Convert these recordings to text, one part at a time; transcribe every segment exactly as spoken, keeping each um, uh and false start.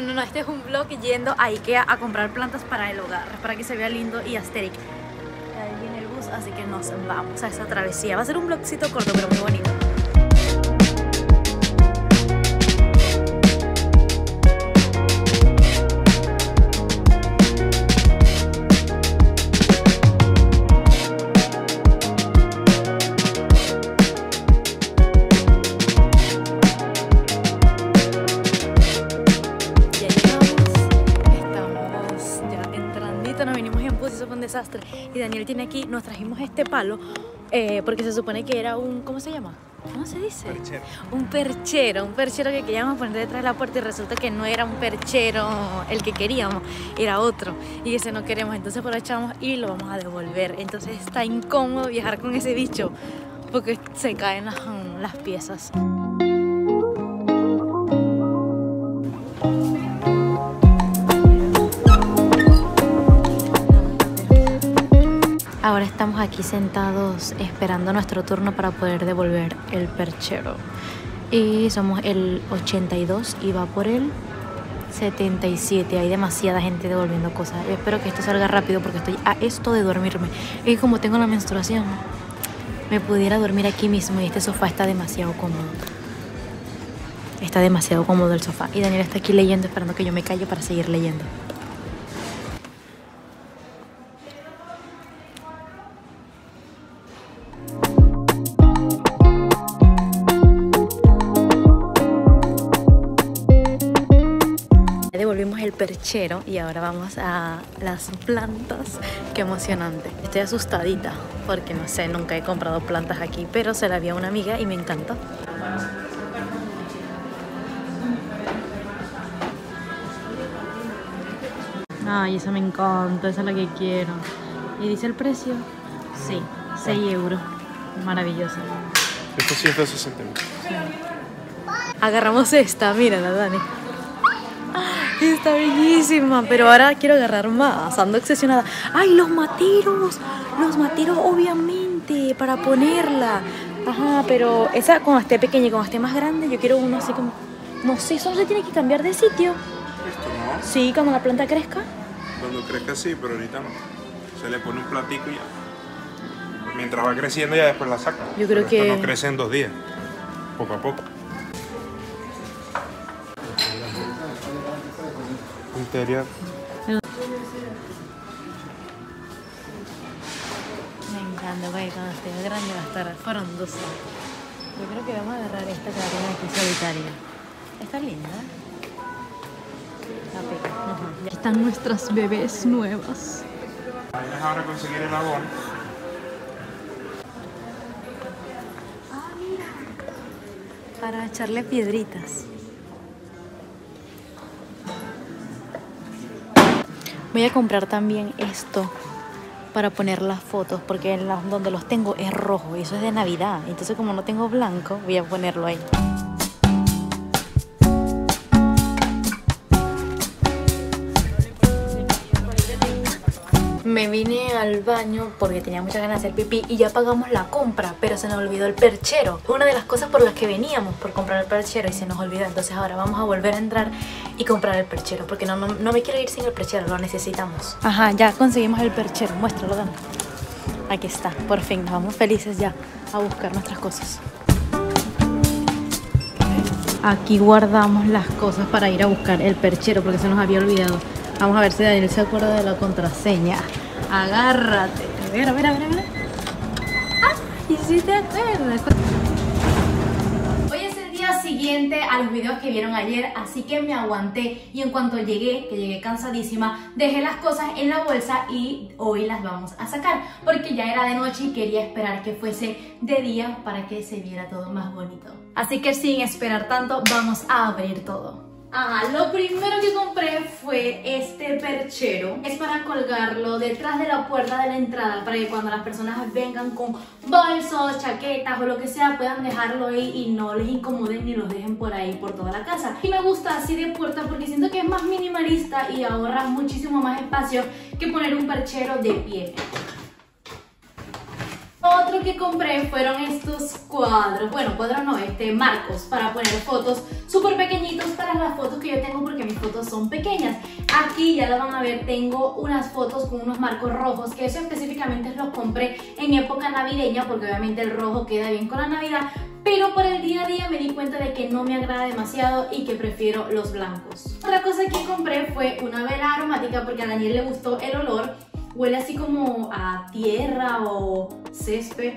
Bueno, no, este es un vlog yendo a IKEA a comprar plantas para el hogar, para que se vea lindo y asteric. Ahí viene el bus, así que nos vamos a esa travesía. Va a ser un vlogcito corto, pero muy bonito. Desastre. Y Daniel tiene aquí, nos trajimos este palo eh, porque se supone que era un, ¿cómo se llama? ¿Cómo se dice? Perchero. Un perchero, un perchero que queríamos poner detrás de la puerta y resulta que no era un perchero el que queríamos, era otro y ese no queremos, entonces por lo echamos y lo vamos a devolver. Entonces está incómodo viajar con ese bicho porque se caen las, las piezas. Ahora estamos aquí sentados esperando nuestro turno para poder devolver el perchero. Y somos el ochenta y dos y va por el setenta y siete. Hay demasiada gente devolviendo cosas. Yo espero que esto salga rápido porque estoy a esto de dormirme. Y como tengo la menstruación, me pudiera dormir aquí mismo. Y este sofá está demasiado cómodo. Está demasiado cómodo el sofá. Y Daniel está aquí leyendo, esperando que yo me calle para seguir leyendo. Devolvimos el perchero y ahora vamos a las plantas. Qué emocionante. Estoy asustadita porque no sé, nunca he comprado plantas aquí, pero se la vi a una amiga y me encantó. Ay, esa me encanta, esa es la que quiero. ¿Y dice el precio? Sí, seis euros. Maravilloso. Esto sí es de sesenta mil. Agarramos esta, mírala, Dani. Está bellísima, pero ahora quiero agarrar más, ando obsesionada. ¡Ay, los materos! Los materos, obviamente, para ponerla. Ajá, pero esa cuando esté pequeña y cuando esté más grande, yo quiero uno así como... No sé, solo se tiene que cambiar de sitio. ¿Esto no? Sí, cuando la planta crezca. Cuando crezca sí, pero ahorita no. Se le pone un platico y ya. Mientras va creciendo ya después la saca. Yo creo pero que... Esto no crece en dos días, poco a poco. Interior. Me encanta, güey, cuando esté grande va a estar frondosa. Yo creo que vamos a agarrar esta que la tengo aquí solitaria. Está linda, ¿eh? La pica. Uh-huh. Aquí están nuestras bebés nuevas. Ahora conseguir el agua. Ah, mira. Para echarle piedritas. Voy a comprar también esto para poner las fotos porque en la, donde los tengo es rojo y eso es de Navidad. Entonces como no tengo blanco voy a ponerlo ahí. Me vine al baño porque tenía muchas ganas de hacer pipí y ya pagamos la compra, pero se nos olvidó el perchero. Una de las cosas por las que veníamos, por comprar el perchero, y se nos olvidó. Entonces ahora vamos a volver a entrar y comprar el perchero, porque no, no, no me quiero ir sin el perchero, lo necesitamos. Ajá, ya conseguimos el perchero, muéstralo, Dan. Aquí está, por fin, nos vamos felices ya a buscar nuestras cosas. Aquí guardamos las cosas para ir a buscar el perchero porque se nos había olvidado. Vamos a ver si Daniel se acuerda de la contraseña. Agárrate. Mira, mira, mira, mira. Ah, y si te acuerdas. Hoy es el día siguiente a los videos que vieron ayer, así que me aguanté. Y en cuanto llegué, que llegué cansadísima, dejé las cosas en la bolsa y hoy las vamos a sacar. Porque ya era de noche y quería esperar que fuese de día para que se viera todo más bonito. Así que sin esperar tanto, vamos a abrir todo. Ajá, lo primero que compré fue este perchero. Es para colgarlo detrás de la puerta de la entrada para que cuando las personas vengan con bolsos, chaquetas o lo que sea puedan dejarlo ahí y no les incomoden ni los dejen por ahí por toda la casa. Y me gusta así de puerta porque siento que es más minimalista y ahorra muchísimo más espacio que poner un perchero de pie. Otro lo que compré fueron estos cuadros, bueno, cuadros no, este, marcos para poner fotos súper pequeñitos para las fotos que yo tengo porque mis fotos son pequeñas. Aquí ya las van a ver, tengo unas fotos con unos marcos rojos, que eso específicamente los compré en época navideña porque obviamente el rojo queda bien con la Navidad, pero por el día a día me di cuenta de que no me agrada demasiado y que prefiero los blancos. Otra cosa que compré fue una vela aromática porque a Daniel le gustó el olor. Huele así como a tierra o césped,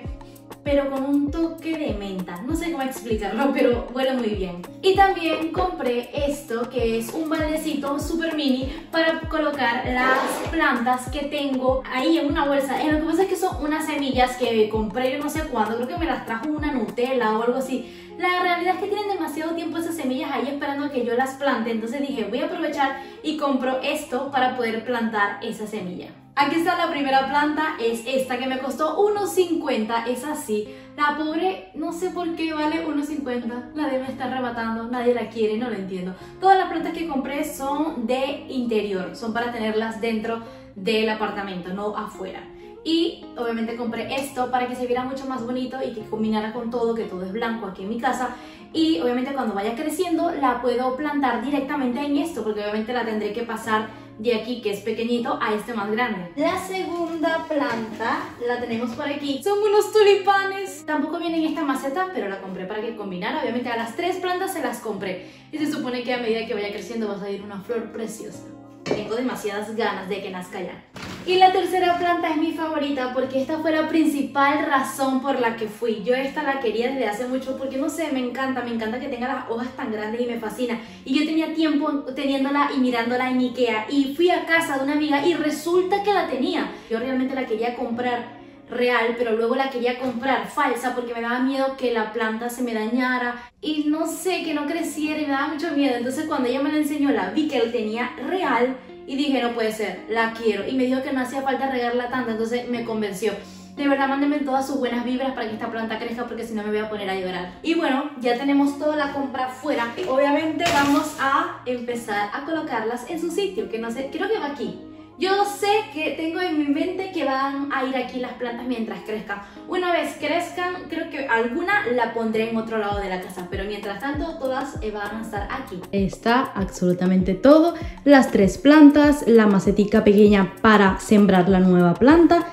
pero con un toque de menta. No sé cómo explicarlo, pero huele muy bien. Y también compré esto, que es un baldecito super mini para colocar las plantas que tengo ahí en una bolsa. Eh, lo que pasa es que son unas semillas que compré yo no sé cuándo, creo que me las trajo una Nutella o algo así. La realidad es que tienen demasiado tiempo esas semillas ahí esperando a que yo las plante, entonces dije voy a aprovechar y compro esto para poder plantar esa semilla. Aquí está la primera planta, es esta que me costó uno cincuenta, es así. La pobre, no sé por qué vale uno cincuenta, la deben estar arrebatando, nadie la quiere, no lo entiendo. Todas las plantas que compré son de interior, son para tenerlas dentro del apartamento, no afuera. Y obviamente compré esto para que se viera mucho más bonito y que combinara con todo, que todo es blanco aquí en mi casa. Y obviamente cuando vaya creciendo la puedo plantar directamente en esto, porque obviamente la tendré que pasar de aquí, que es pequeñito, a este más grande. La segunda planta la tenemos por aquí. Son unos tulipanes. Tampoco viene en esta maceta, pero la compré para que combinara. Obviamente a las tres plantas se las compré. Y se supone que a medida que vaya creciendo va a salir una flor preciosa. Tengo demasiadas ganas de que nazca ya. Y la tercera planta es mi favorita porque esta fue la principal razón por la que fui. Yo esta la quería desde hace mucho porque no sé, me encanta, me encanta que tenga las hojas tan grandes y me fascina. Y yo tenía tiempo teniéndola y mirándola en IKEA y fui a casa de una amiga y resulta que la tenía. Yo realmente la quería comprar real, pero luego la quería comprar falsa porque me daba miedo que la planta se me dañara y no sé, que no creciera y me daba mucho miedo. Entonces cuando ella me la enseñó, la vi que la tenía real y dije no puede ser, la quiero, y me dijo que no hacía falta regarla tanto, entonces me convenció. De verdad, mándenme todas sus buenas vibras para que esta planta crezca porque si no me voy a poner a llorar. Y bueno, ya tenemos toda la compra fuera. Obviamente vamos a empezar a colocarlas en su sitio, que no sé, creo que va aquí. Yo sé que tengo en mi mente que van a ir aquí las plantas mientras crezcan. Una vez crezcan, creo que alguna la pondré en otro lado de la casa, pero mientras tanto todas van a estar aquí. Está absolutamente todo, las tres plantas, la macetica pequeña para sembrar la nueva planta,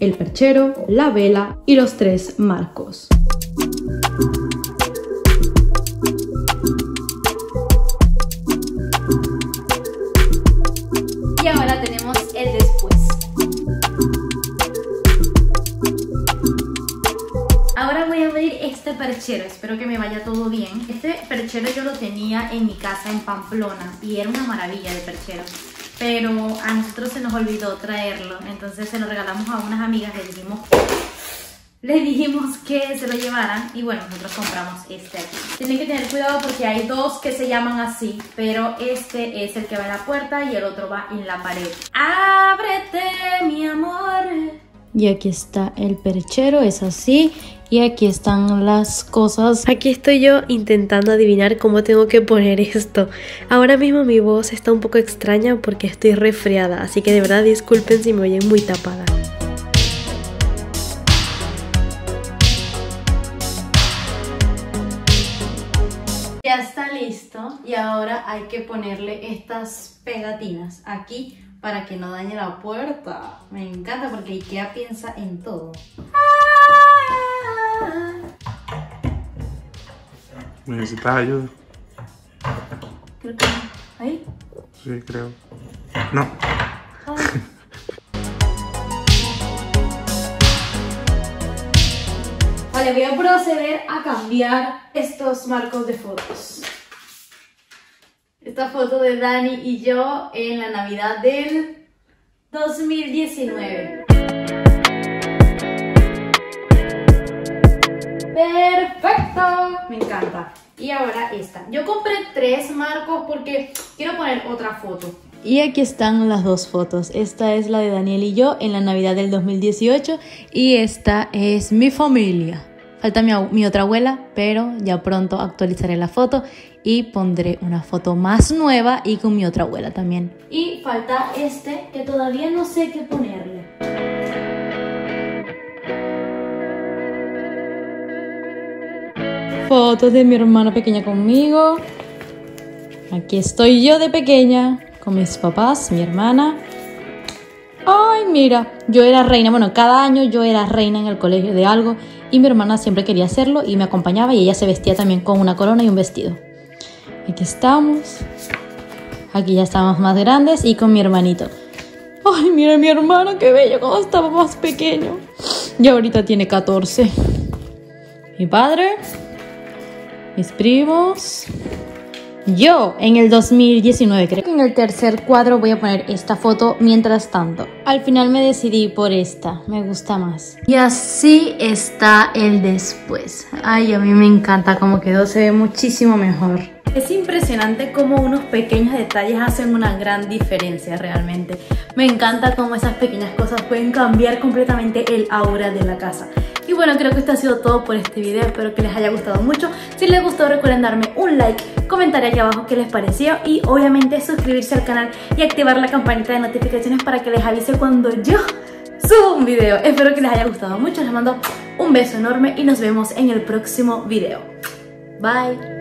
el perchero, la vela y los tres marcos. Perchero, espero que me vaya todo bien. Este perchero yo lo tenía en mi casa en Pamplona y era una maravilla de perchero, pero a nosotros se nos olvidó traerlo, entonces se lo regalamos a unas amigas, le dijimos, les dijimos que se lo llevaran y bueno, nosotros compramos este aquí. Tienen que tener cuidado porque hay dos que se llaman así, pero este es el que va en la puerta y el otro va en la pared. ¡Ábrete, mi amor! Y aquí está el perchero, es así. Y aquí están las cosas. Aquí estoy yo intentando adivinar cómo tengo que poner esto. Ahora mismo mi voz está un poco extraña porque estoy resfriada, así que de verdad disculpen si me oyen muy tapada. Ya está listo y ahora hay que ponerle estas pegatinas aquí para que no dañe la puerta. Me encanta porque IKEA piensa en todo. ¿Necesitas ayuda? Creo que... ¿ahí? Sí, creo. No. Ah. Vale, voy a proceder a cambiar estos marcos de fotos. Esta foto de Dani y yo en la Navidad del dos mil diecinueve. ¡Perfecto! Me encanta. Y ahora esta. Yo compré tres marcos porque quiero poner otra foto. Y aquí están las dos fotos. Esta es la de Daniel y yo en la Navidad del dos mil dieciocho. Y esta es mi familia. Falta mi, mi otra abuela, pero ya pronto actualizaré la foto y pondré una foto más nueva y con mi otra abuela también. Y falta este que todavía no sé qué ponerle. fotos de mi hermana pequeña conmigo. Aquí estoy yo de pequeña, con mis papás, mi hermana. Ay, mira, yo era reina. Bueno, cada año yo era reina en el colegio de algo y mi hermana siempre quería hacerlo y me acompañaba, y ella se vestía también con una corona y un vestido. Aquí estamos. Aquí ya estamos más grandes y con mi hermanito. Ay, mira mi hermano, qué bello, cómo estaba más pequeño. Y ahorita tiene catorce. Mi padre, mis primos... Yo, en el dos mil diecinueve, creo que en el tercer cuadro voy a poner esta foto mientras tanto. Al final me decidí por esta, me gusta más. Y así está el después. Ay, a mí me encanta cómo quedó, se ve muchísimo mejor. Es impresionante cómo unos pequeños detalles hacen una gran diferencia realmente. Me encanta cómo esas pequeñas cosas pueden cambiar completamente el aura de la casa. Y bueno, creo que esto ha sido todo por este video. Espero que les haya gustado mucho. Si les gustó, recuerden darme un like, comentar aquí abajo qué les pareció y obviamente suscribirse al canal y activar la campanita de notificaciones para que les avise cuando yo subo un video. Espero que les haya gustado mucho. Les mando un beso enorme y nos vemos en el próximo video. Bye.